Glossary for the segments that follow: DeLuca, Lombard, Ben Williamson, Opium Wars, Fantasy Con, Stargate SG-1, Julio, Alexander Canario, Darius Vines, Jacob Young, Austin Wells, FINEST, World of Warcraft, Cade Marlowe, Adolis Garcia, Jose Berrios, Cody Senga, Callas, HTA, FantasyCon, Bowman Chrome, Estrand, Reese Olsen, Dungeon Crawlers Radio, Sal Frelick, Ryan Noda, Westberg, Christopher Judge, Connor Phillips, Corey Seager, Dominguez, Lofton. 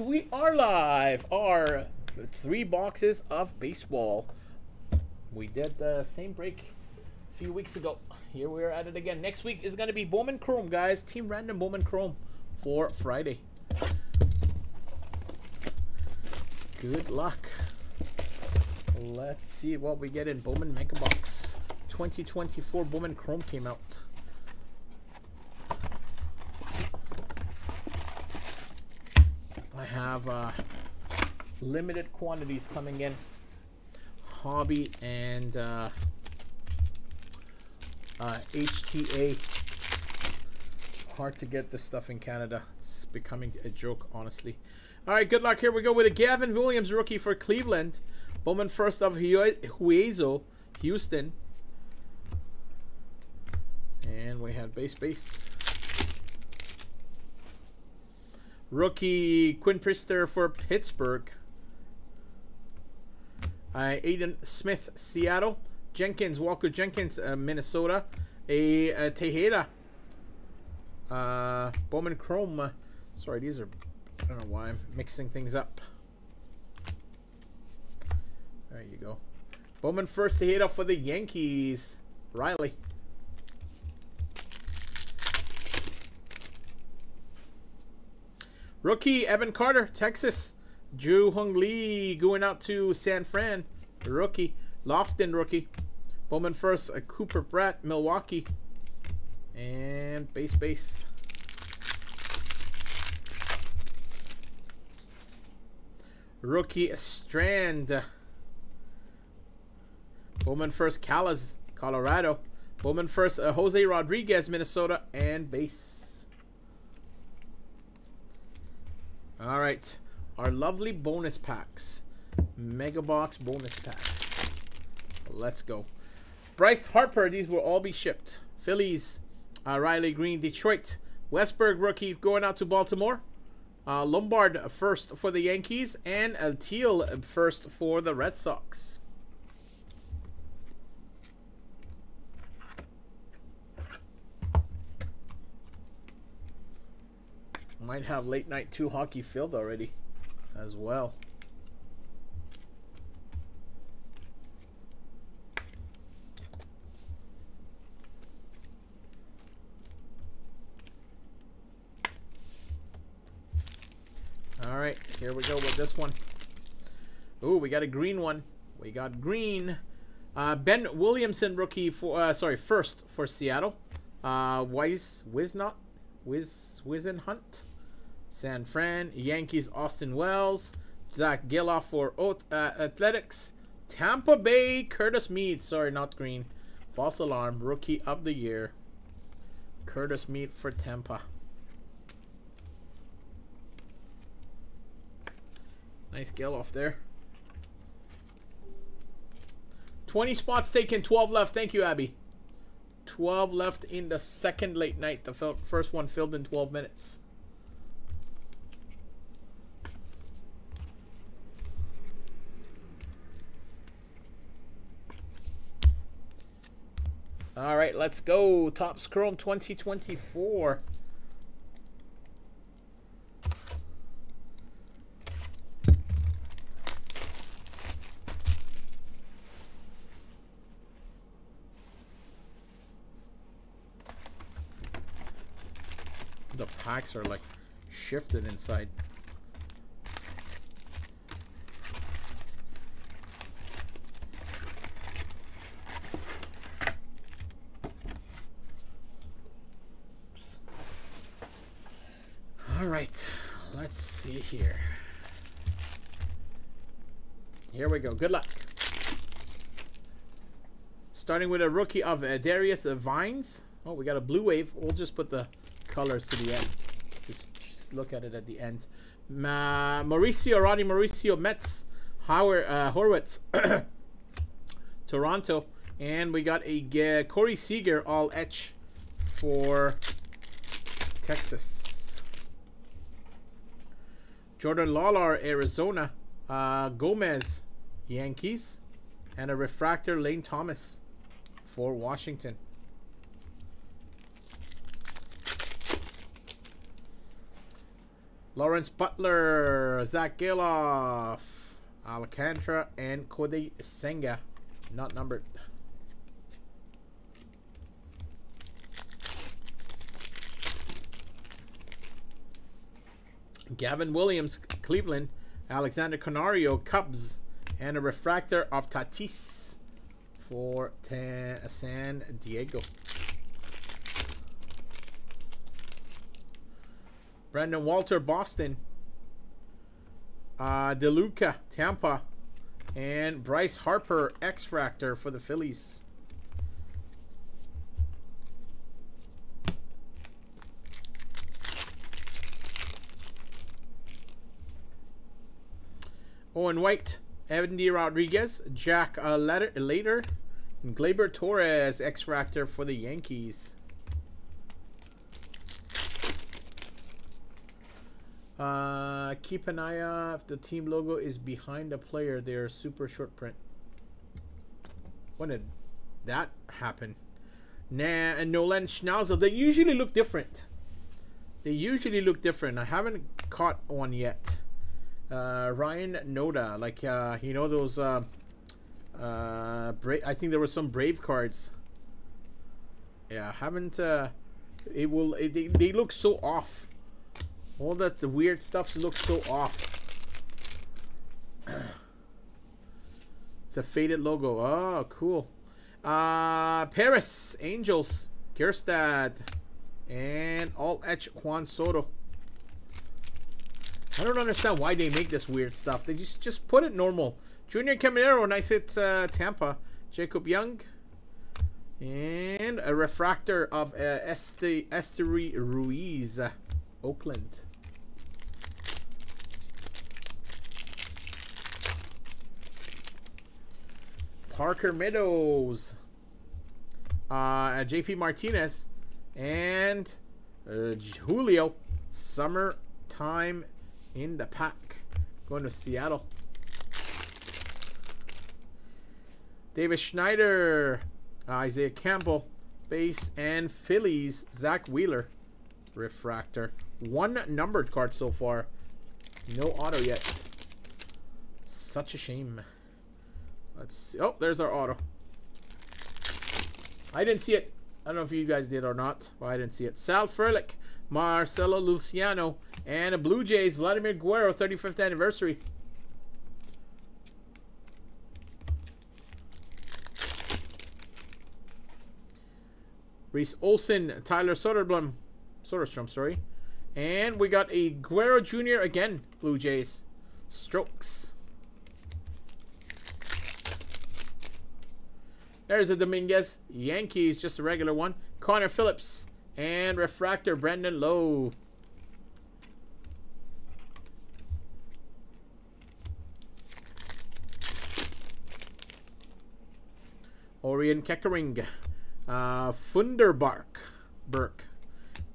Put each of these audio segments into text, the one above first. because we are live. Our 3 boxes of baseball. We did the same break a few weeks ago. Here we are at it again. Next week is going to be Bowman Chrome, guys. Team Random Bowman Chrome for Friday. Good luck. Let's see what we get in Bowman Mega Box. 2024 Bowman Chrome came out. I have limited quantities coming in. Hobby and HTA. Hard to get this stuff in Canada. It's becoming a joke, honestly. All right, good luck. Here we go with a Gavin Williams rookie for Cleveland. Bowman first of Hueso, Houston. And we have base. Rookie Quinn Priester for Pittsburgh. Aiden Smith, Seattle. Jenkins, Walker Jenkins, Minnesota. Tejeda. Bowman Chrome. Sorry, these are... I don't know why I'm mixing things up. There you go. Bowman first, Tejeda for the Yankees. Riley. Rookie Evan Carter, Texas. Ju Hung Lee going out to San Fran. Rookie Lofton, rookie. Bowman first, Cooper Bratt, Milwaukee. And base. Rookie Estrand. Bowman first, Callas, Colorado. Bowman first, Jose Rodriguez, Minnesota, and base. All right, our lovely bonus packs. Mega Box bonus packs. Let's go. Bryce Harper, these will all be shipped. Phillies, Riley Green, Detroit. Westberg, rookie, going out to Baltimore. Lombard, first for the Yankees. And El Teal, first for the Red Sox. Might have late night 2 hockey filled already as well. All right, here we go with this one. Ooh, we got a green one. We got green. Ben Williamson, rookie for first for Seattle. Wizen Hunt. San Fran, Yankees, Austin Wells, Zack Gelof for Athletics, Tampa Bay, Curtis Mead, sorry, not green, false alarm, rookie of the year, Curtis Mead for Tampa. Nice Gelof there. 20 spots taken, 12 left, thank you, Abby. 12 left in the second late night, the first one filled in 12 minutes. All right, let's go. Topps Chrome 2024. The packs are like shifted inside. Here. Here we go. Good luck. Starting with a rookie of Darius Vines. Oh, we got a blue wave. We'll just put the colors to the end. Just look at it at the end. Mauricio Metz Howard, Horwitz, Toronto. And we got a Corey Seager all etch for Texas. Jordan Lawlor, Arizona. Gomez, Yankees. And a refractor, Lane Thomas for Washington. Lawrence Butler, Zack Gelof, Alcantara, and Cody Senga. Not numbered. Gavin Williams, Cleveland. Alexander Canario, Cubs. And a refractor of Tatis for San Diego. Brandon Walter, Boston. DeLuca, Tampa. And Bryce Harper, X-Fractor for the Phillies. Owen White, Evan D. Rodriguez, Jack Later, and Gleyber Torres, X-Fractor for the Yankees. Keep an eye out if the team logo is behind a player. They're super short print. When did that happen? Nah, and Nolan Schnauzl. They usually look different. I haven't caught one yet. Ryan Noda, like you know those. I think there were some Brave cards. Yeah, I haven't. They look so off. All that the weird stuff looks so off. It's a faded logo. Oh, cool. Paris, Angels, Kjerstad, and All-Etch Juan Soto. I don't understand why they make this weird stuff. They just put it normal. Junior Caminero, nice hit Tampa. Jacob Young. And a refractor of Esteri Ruiz, Oakland. Parker Meadows, JP Martinez, and Julio. Summertime in the pack. Going to Seattle. David Schneider, Isaiah Campbell, base, and Phillies. Zach Wheeler, refractor. One numbered card so far. No auto yet. Such a shame. Let's see. Oh, there's our auto. I didn't see it. I don't know if you guys did or not. Well, I didn't see it. Sal Frelick, Marcelo Luciano, and a Blue Jays, Vladimir Guerrero, 35th anniversary. Reese Olsen, Tyler Soderstrom, sorry. And we got a Guerrero Jr. again, Blue Jays. Strokes. There's a Dominguez, Yankees, just a regular one. Connor Phillips, and refractor Brendan Lowe. Orion Keckering, Funderburk.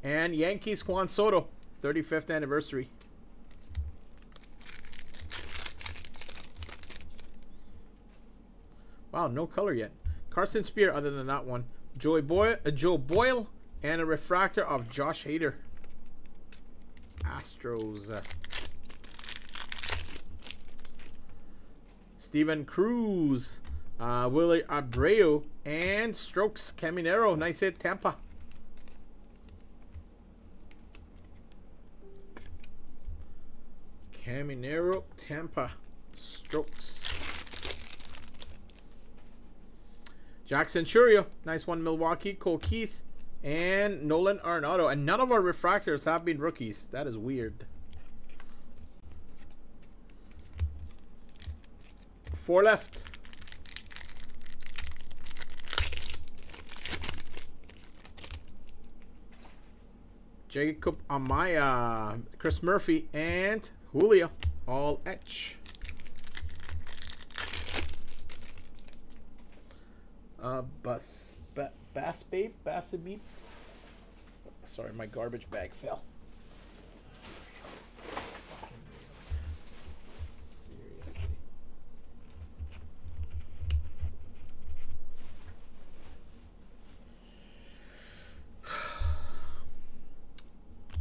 And Yankees, Juan Soto, 35th anniversary. Wow, no color yet. Carson Spear, other than that one. Joe Boyle, and a refractor of Josh Hader. Astros. Steven Cruz, Willie Abreu, and Strokes, Caminero. Nice hit, Tampa. Caminero, Tampa, Strokes. Jackson Churio, nice one, Milwaukee. Cole Keith and Nolan Arenado. And none of our refractors have been rookies. That is weird. 4 left. Jacob Amaya, Chris Murphy, and Julio, all etch. Bass Beep. Sorry, my garbage bag fell. Seriously.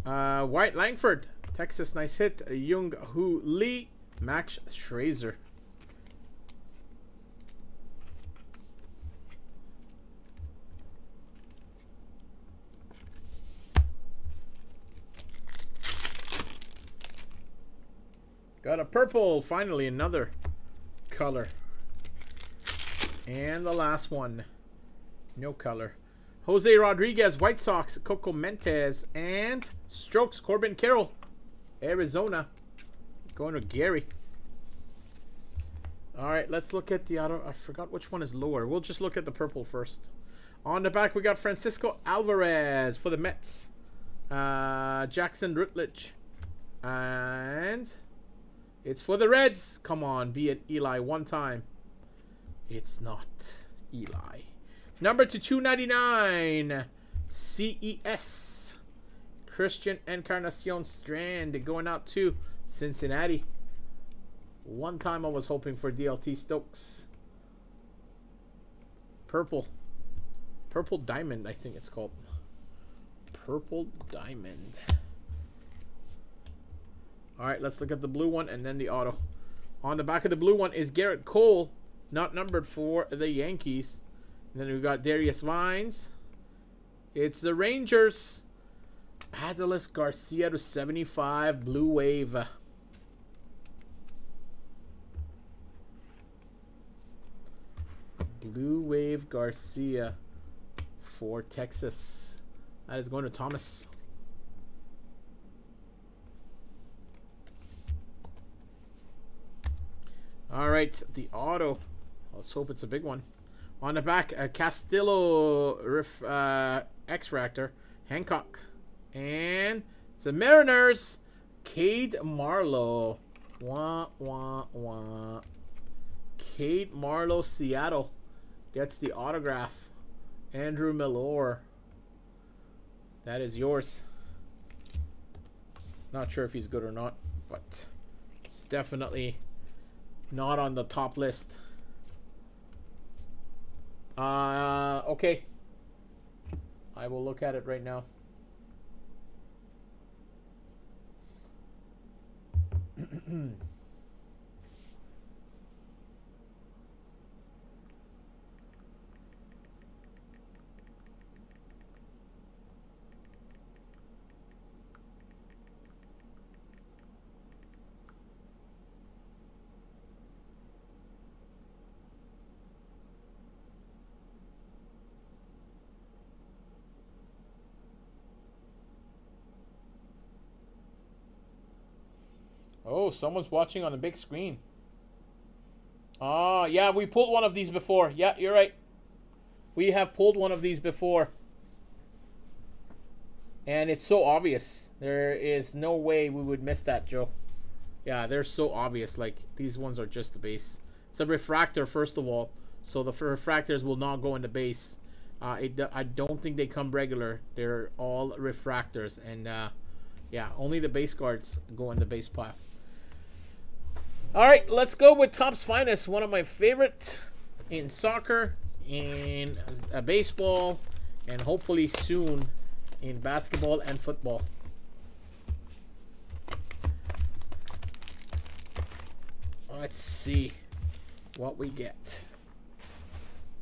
White Langford, Texas, nice hit. Ju Hung Lee, Max Scherzer. Got a purple, finally another color. And the last one, no color. Jose Rodriguez, White Sox, Coco Mentes, and Strokes, Corbin Carroll, Arizona. Going to Gary. All right, let's look at the auto. I forgot which one is lower. We'll just look at the purple first. On the back, we got Francisco Alvarez for the Mets. Jackson Rutledge. And... it's for the Reds. Come on, be it Eli one time. It's not Eli. Number to 299. CES. Christian Encarnacion Strand going out to Cincinnati. One time I was hoping for DLT Stokes. Purple. Purple Diamond, I think it's called. Purple Diamond. All right, let's look at the blue one and then the auto. On the back of the blue one is Garrett Cole, not numbered for the Yankees. And then we've got Darius Vines. It's the Rangers. Adolis Garcia to 75, blue wave. Blue wave Garcia for Texas. That is going to Thomas. All right, the auto. Let's hope it's a big one. On the back, Castillo, X-Ractor, Hancock. And it's the Mariners, Cade Marlowe. Wah, wah, wah. Cade Marlowe, Seattle. Gets the autograph. Andrew Millar. That is yours. Not sure if he's good or not, but it's definitely... not on the top list. Okay. I will look at it right now. Oh, someone's watching on the big screen. Ah, yeah, we pulled one of these before. Yeah, you're right. We have pulled one of these before. And it's so obvious. There is no way we would miss that, Joe. Yeah, they're so obvious. Like, these ones are just the base. It's a refractor, first of all. So the refractors will not go in the base. I don't think they come regular. They're all refractors. And, yeah, only the base cards go in the base pile. All right, let's go with Topps Finest, one of my favorite in soccer, in baseball, and hopefully soon in basketball and football. Let's see what we get.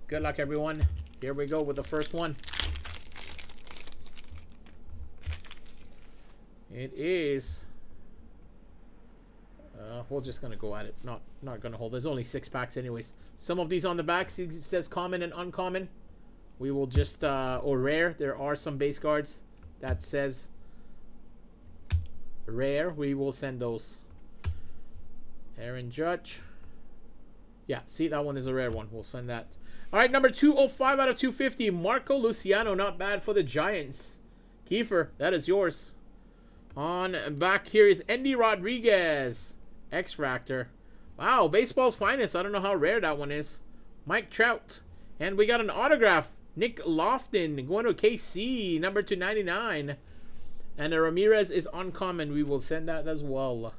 Good luck, everyone. Here we go with the first one. It is... we're just going to go at it. Not going to hold. There's only 6 packs anyways. Some of these on the back, it says common and uncommon. We will just... or rare. There are some base cards that says rare. We will send those. Aaron Judge. Yeah, see, that one is a rare one. We'll send that. All right, number 205 out of 250. Marco Luciano, not bad for the Giants. Kiefer, that is yours. On back here is Andy Rodriguez, X-Ractor. Wow, baseball's finest. I don't know how rare that one is. Mike Trout. And we got an autograph. Nick Lofton going to KC, number 299. And Ramirez is uncommon. We will send that as well.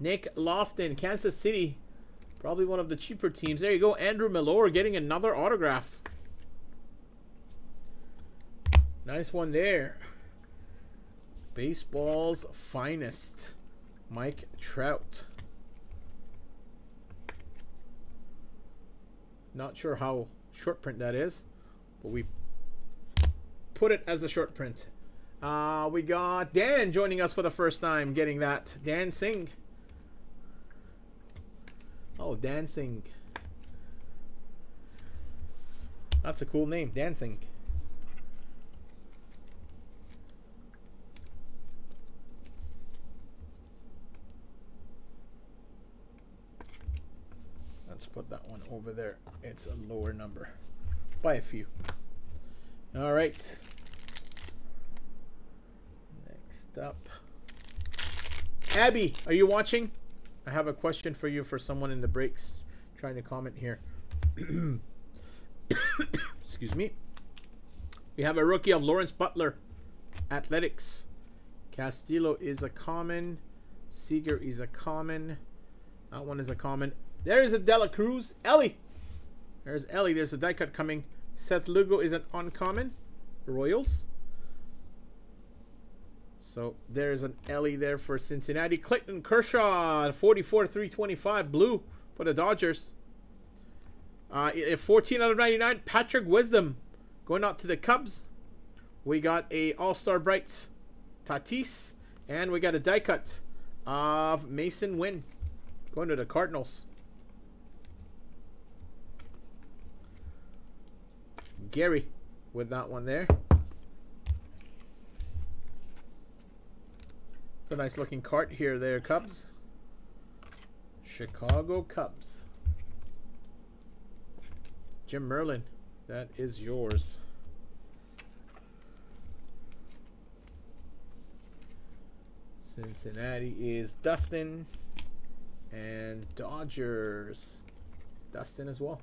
Nick Lofton, Kansas City. Probably one of the cheaper teams. There you go. Andrew Millar getting another autograph. Nice one there. Baseball's finest, Mike Trout. Not sure how short print that is, but we put it as a short print. We got Dan joining us for the first time, getting that. Dan Singh. Oh, Dan Singh. That's a cool name, Dan Singh. Let's put that one over there. It's a lower number by a few. All right. Next up. Abby, are you watching? I have a question for you for someone in the breaks trying to comment here. Excuse me. We have a rookie of Lawrence Butler, Athletics. Castillo is a common. Seager is a common. That one is a common. There is a Dela Cruz. Ellie. There's Ellie. There's a die cut coming. Seth Lugo is an uncommon. Royals. So there's an Ellie there for Cincinnati. Clayton Kershaw, 44/325 blue for the Dodgers. 14/99, Patrick Wisdom going out to the Cubs. We got a All-Star Brights, Tatis, and we got a die cut of Mason Wynn going to the Cardinals. Gary with that one there. It's a nice looking cart here there, Cubs. Chicago Cubs. Jim Merlin, that is yours. Cincinnati is Dustin, and Dodgers, Dustin as well.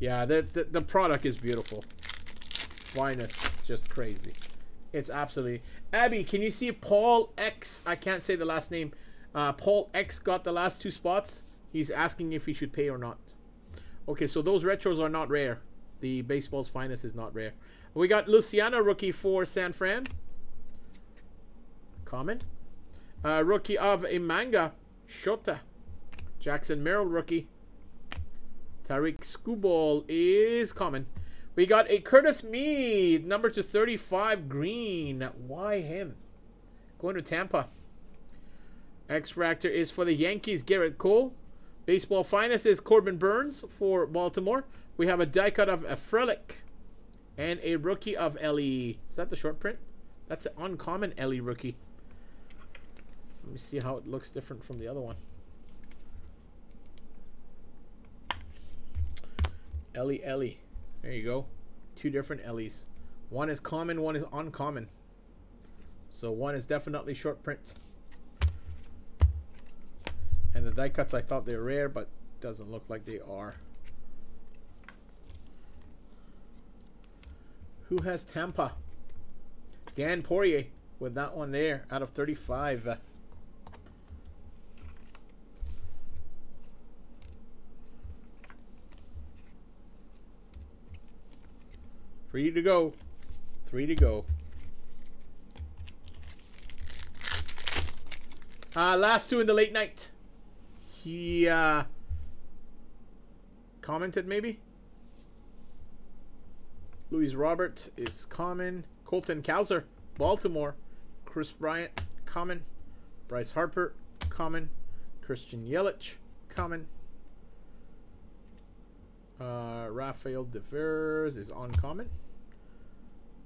Yeah, the product is beautiful. Finest, just crazy. It's absolutely. Abby, can you see Paul X? I can't say the last name. Paul X got the last two spots. He's asking if he should pay or not. Okay, so those retros are not rare. The baseball's finest is not rare. We got Luciano, rookie for San Fran. Common. Rookie of Imanga, Shota. Jackson Merrill, rookie. Tariq Skubal is common. We got a Curtis Mead, number 235, green. Why him? Going to Tampa. X-Factor is for the Yankees, Garrett Cole. Baseball finest is Corbin Burns for Baltimore. We have a die cut of Frelick and a rookie of Ellie. Is that the short print? That's an uncommon Ellie rookie. Let me see how it looks different from the other one. Ellie, Ellie. There you go. Two different Ellies. One is common, one is uncommon. So one is definitely short print. And the die cuts, I thought they were rare, but doesn't look like they are. Who has Tampa? Dan Poirier with that one there out of 35. Three to go. Three to go. Last two in the late night. He commented maybe. Luis Robert is common. Colton Cowser, Baltimore. Chris Bryant, common. Bryce Harper, common. Christian Yelich, common. Rafael Devers is uncommon.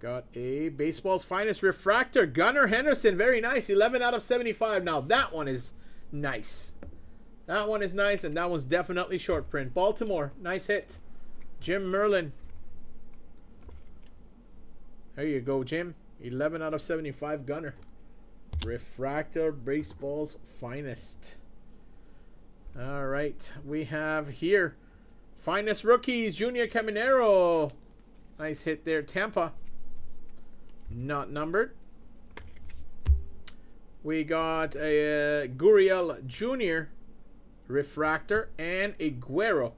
Got a baseball's finest refractor. Gunnar Henderson, very nice. 11/75. Now that one is nice. That one is nice, and that one's definitely short print. Baltimore, nice hit. Jim Merlin. There you go, Jim. 11/75 Gunner. Refractor, baseball's finest. All right, we have here. Finest rookies, Junior Caminero. Nice hit there, Tampa. Not numbered. We got a Gurriel Jr., refractor, and a Guerrero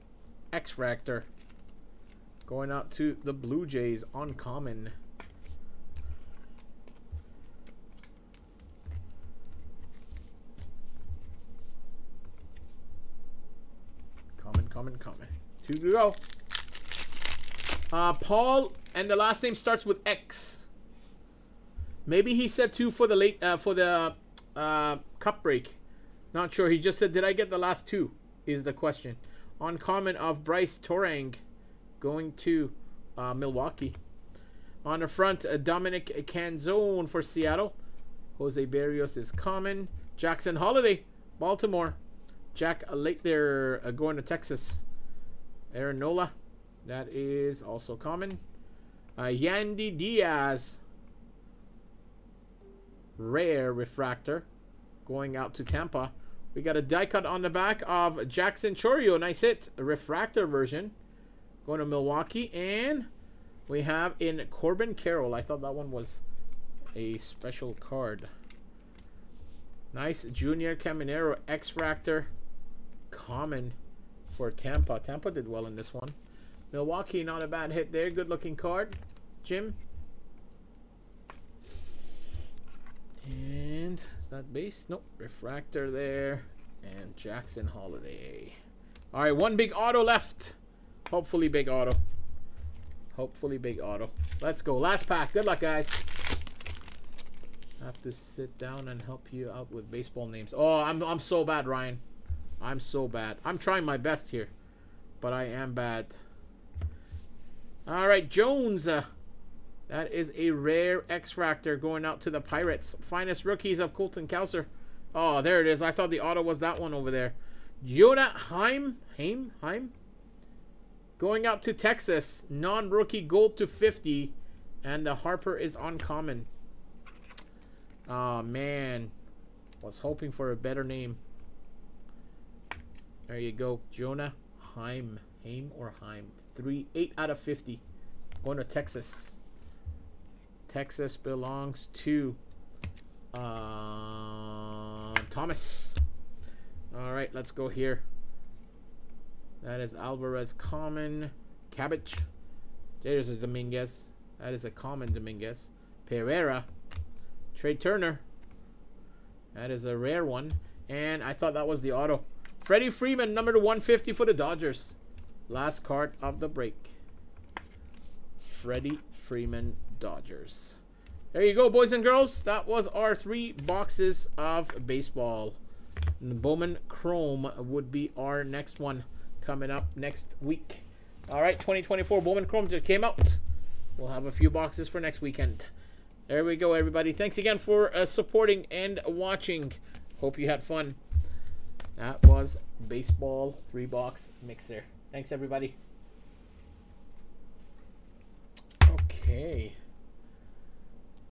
X-Fractor Going out to the Blue Jays on common. Common. Two to go. Paul, and the last name starts with X. Maybe he said two for the late cup break. Not sure. He just said, "Did I get the last two?" Is the question. On common of Bryce Torang, going to Milwaukee. On the front, Dominic Canzone for Seattle. Jose Berrios is common. Jackson Holiday, Baltimore. Jack Late there, going to Texas. Aaron Nola, that is also common. Yandy Diaz, rare refractor, going out to Tampa. We got a die cut on the back of Jackson Chorio, nice hit, a refractor version, going to Milwaukee. And we have in Corbin Carroll. I thought that one was a special card. Nice Junior Caminero, X-Fractor, common for Tampa. Tampa did well in this one. Milwaukee, not a bad hit there. Good looking card, Jim. And is that base? Nope. Refractor there. And Jackson Holiday. All right, one big auto left. Hopefully big auto. Hopefully big auto. Let's go. Last pack. Good luck, guys. I have to sit down and help you out with baseball names. Oh, I'm so bad, Ryan. I'm so bad. I'm trying my best here, but I am bad. All right, Jones. That is a rare X-Fractor going out to the Pirates. Finest rookies of Colton Cowser. Oh, there it is. I thought the auto was that one over there. Jonah Heim? Going out to Texas. Non-rookie gold to 50. And the Harper is uncommon. Oh man, was hoping for a better name. There you go, Jonah Heim, Heim. 8 out of 50. Going to Texas. Texas belongs to Thomas. All right, let's go here. That is Alvarez common. Cabbage. There's a Dominguez. That is a common Dominguez. Pereira. Trey Turner, that is a rare one, and I thought that was the auto. Freddie Freeman, number 150 for the Dodgers. Last card of the break. Freddie Freeman, Dodgers. There you go, boys and girls. That was our 3 boxes of baseball. And the Bowman Chrome would be our next one coming up next week. All right, 2024 Bowman Chrome just came out. We'll have a few boxes for next weekend. There we go, everybody. Thanks again for supporting and watching. Hope you had fun. That was baseball 3-box mixer. Thanks, everybody.